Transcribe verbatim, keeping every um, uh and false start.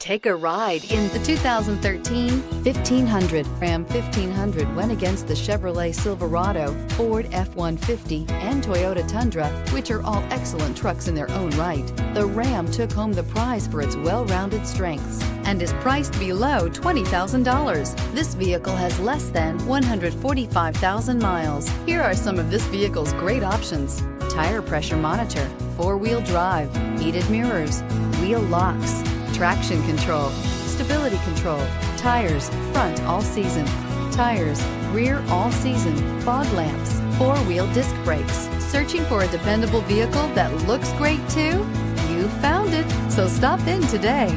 Take a ride in the two thousand thirteen fifteen hundred. Ram fifteen hundred went against the Chevrolet Silverado, Ford F one fifty, and Toyota Tundra, which are all excellent trucks in their own right. The Ram took home the prize for its well-rounded strengths and is priced below twenty thousand dollars. This vehicle has less than one hundred forty-five thousand miles. Here are some of this vehicle's great options: tire pressure monitor, four-wheel drive, heated mirrors, wheel locks, traction control, stability control, tires, front all season, tires, rear all season, fog lamps, four-wheel disc brakes. Searching for a dependable vehicle that looks great too? You found it, so stop in today.